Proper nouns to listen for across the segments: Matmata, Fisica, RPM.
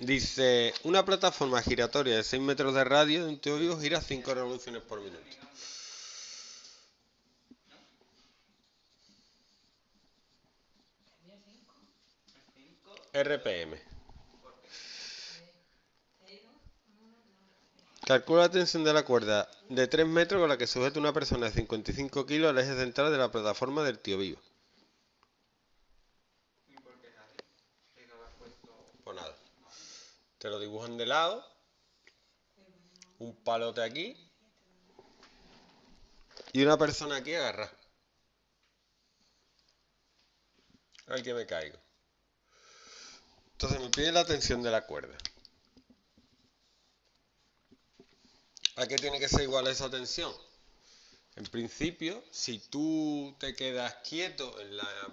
Dice, una plataforma giratoria de 6 metros de radio de un teorio gira 5 revoluciones por minuto. RPM. Calcula la tensión de la cuerda de 3 metros con la que sujeta una persona de 55 kilos al eje central de la plataforma del Tío Vivo. Pues nada. Te lo dibujan de lado. Un palote aquí. Y una persona aquí agarra. Ay, que me caigo. Entonces me pide la tensión de la cuerda. ¿A qué tiene que ser igual esa tensión? En principio, si tú te quedas quieto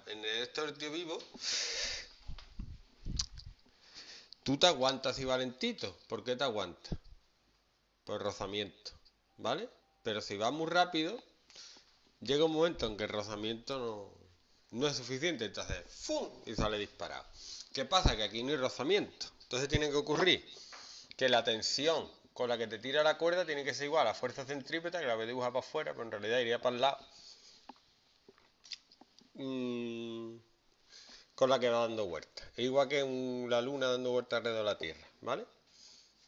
en esto del Tío Vivo, tú te aguantas y valentito. ¿Por qué te aguantas? Por rozamiento, ¿vale? Pero si vas muy rápido, llega un momento en que el rozamiento no es suficiente. Entonces, ¡fum! Y sale disparado. ¿Qué pasa? Que aquí no hay rozamiento. Entonces tiene que ocurrir que la tensión con la que te tira la cuerda tiene que ser igual a la fuerza centrípeta, que la voy a dibujar para afuera, pero en realidad iría para el lado, con la que va dando vueltas. Es igual que la luna dando vueltas alrededor de la Tierra, ¿vale?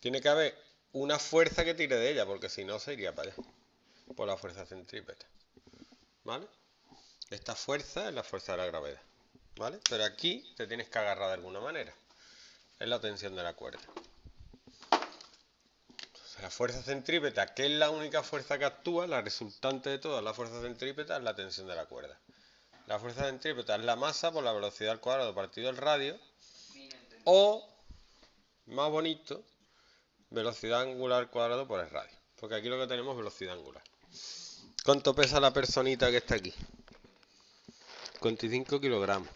Tiene que haber una fuerza que tire de ella, porque si no se iría para allá, por la fuerza centrípeta, ¿vale? Esta fuerza es la fuerza de la gravedad, ¿vale? Pero aquí te tienes que agarrar de alguna manera. Es la tensión de la cuerda. Entonces, la fuerza centrípeta, que es la única fuerza que actúa, la resultante de todas las fuerzas centrípetas, es la tensión de la cuerda. La fuerza centrípeta es la masa por la velocidad al cuadrado partido el radio. O, más bonito, velocidad angular al cuadrado por el radio. Porque aquí lo que tenemos es velocidad angular. ¿Cuánto pesa la personita que está aquí? 55 kilogramos.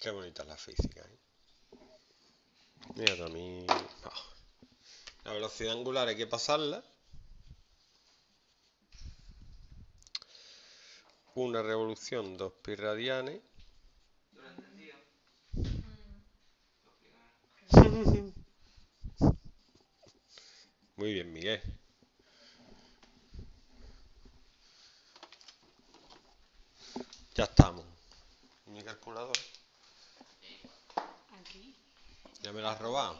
Qué bonita es la física, ¿eh? Mira, también. Oh. La velocidad angular hay que pasarla. Una revolución, 2 pi radianes. ¿Tú lo has entendido? Muy bien, Miguel. Ya estamos. Mi calculador. Ya me la has robado.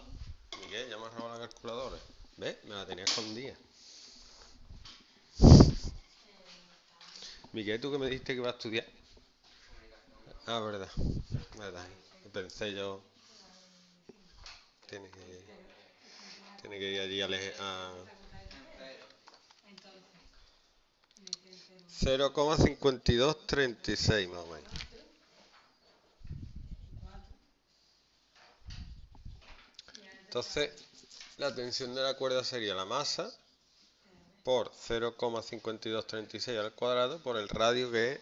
Miguel, ya me has robado la calculadora. ¿Ves? Me la tenía escondida. Miguel, ¿tú que me dijiste que iba a estudiar? Ah, verdad. Verdad. Pensé yo. Tiene que ir allí a 0,5236 más o menos. Entonces, la tensión de la cuerda sería la masa por 0,5236 al cuadrado por el radio, que es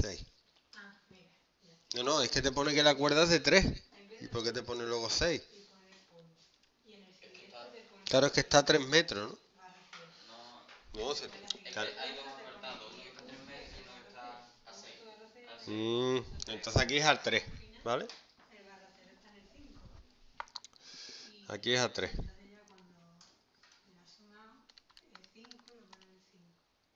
6. No, es que te pone que la cuerda es de 3. ¿Y por qué te pone luego 6? Claro, es que está a 3 metros, ¿no? No, entonces aquí es al 3, ¿vale? Aquí es a 3.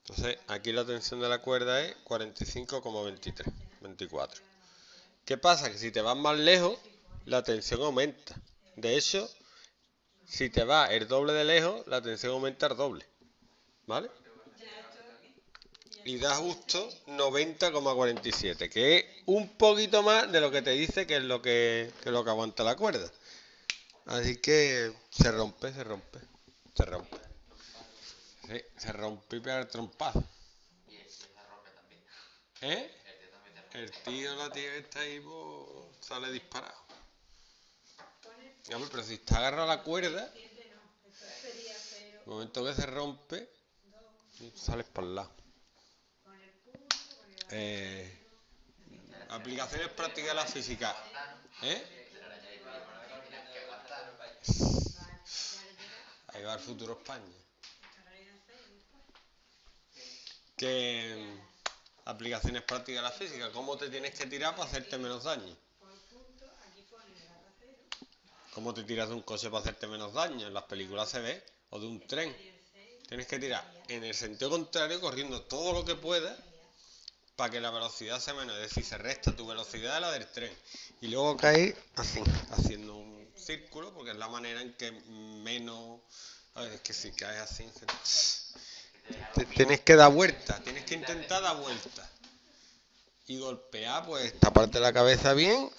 Entonces, aquí la tensión de la cuerda es 45,23, 24. ¿Qué pasa? Que si te vas más lejos, la tensión aumenta. De hecho, si te vas el doble de lejos, la tensión aumenta el doble, ¿vale? Y da justo 90,47, que es un poquito más de lo que te dice que es lo que aguanta la cuerda. Así que se rompe. Sí, se rompe y pega el trompazo. Y el tío se rompe también. ¿Eh? El tío, la tía que está ahí, pues, sale disparado. Pero si está agarrado a la cuerda, el momento que se rompe, sales para el lado. Aplicaciones prácticas de la física. ¿Eh? Ahí va el futuro España. que aplicaciones prácticas de la física. ¿Cómo te tienes que tirar para hacerte menos daño? ¿Cómo te tiras de un coche para hacerte menos daño? En las películas se ve. O de un tren. Tienes que tirar en el sentido contrario, corriendo todo lo que puedas, para que la velocidad sea menos. Es decir, se resta tu velocidad a la del tren. Y luego caes así, haciendo un círculo, porque es la manera en que menos... Es que si caes así... Tienes que dar vuelta, tienes que intentar dar vuelta. Y golpear, pues, taparte la cabeza bien.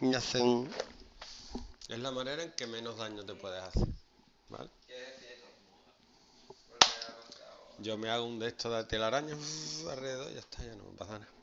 Y hacer... Es la manera en que menos daño te puedes hacer. ¿Vale? Yo me hago un de estos de telaraña alrededor y ya está, ya no me pasa nada.